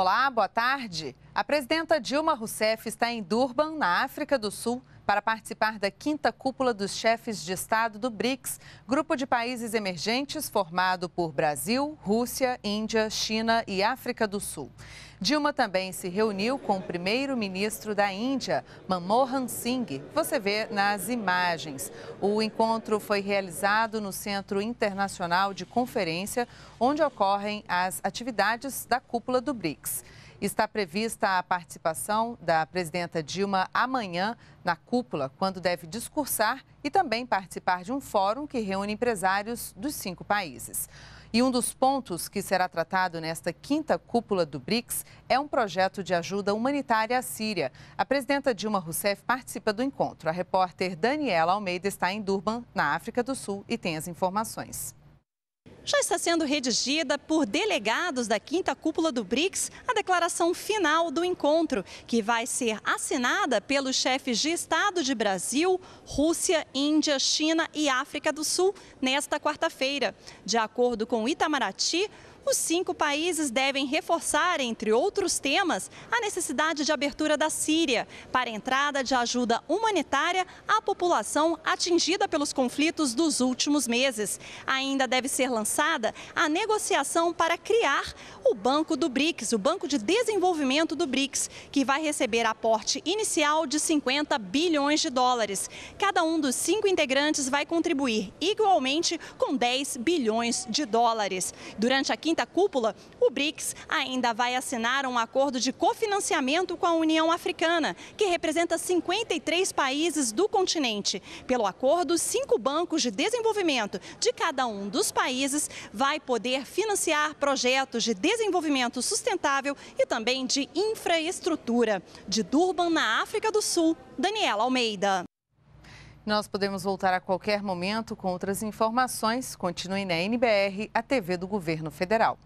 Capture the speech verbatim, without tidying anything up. Olá, boa tarde. A presidenta Dilma Rousseff está em Durban, na África do Sul, para participar da quinta cúpula dos chefes de Estado do BRICS, grupo de países emergentes formado por Brasil, Rússia, Índia, China e África do Sul. Dilma também se reuniu com o primeiro-ministro da Índia, Manmohan Singh. Você vê nas imagens. O encontro foi realizado no Centro Internacional de Conferência, onde ocorrem as atividades da cúpula do BRICS. Está prevista a participação da presidenta Dilma amanhã na cúpula, quando deve discursar e também participar de um fórum que reúne empresários dos cinco países. E um dos pontos que será tratado nesta quinta cúpula do BRICS é um projeto de ajuda humanitária à Síria. A presidenta Dilma Rousseff participa do encontro. A repórter Daniela Almeida está em Durban, na África do Sul, e tem as informações. Já está sendo redigida por delegados da quinta cúpula do BRICS a declaração final do encontro, que vai ser assinada pelos chefes de Estado de Brasil, Rússia, Índia, China e África do Sul nesta quarta-feira. De acordo com Itamaraty, os cinco países devem reforçar, entre outros temas, a necessidade de abertura da Síria para a entrada de ajuda humanitária à população atingida pelos conflitos dos últimos meses. Ainda deve ser lançada a negociação para criar o Banco do BRICS, o Banco de Desenvolvimento do BRICS, que vai receber aporte inicial de cinquenta bilhões de dólares. Cada um dos cinco integrantes vai contribuir igualmente com dez bilhões de dólares. Durante a quinta Na cúpula, o BRICS ainda vai assinar um acordo de cofinanciamento com a União Africana, que representa cinquenta e três países do continente. Pelo acordo, cinco bancos de desenvolvimento de cada um dos países vai poder financiar projetos de desenvolvimento sustentável e também de infraestrutura. De Durban, na África do Sul, Daniela Almeida. Nós podemos voltar a qualquer momento com outras informações. Continue na N B R, a T V do Governo Federal.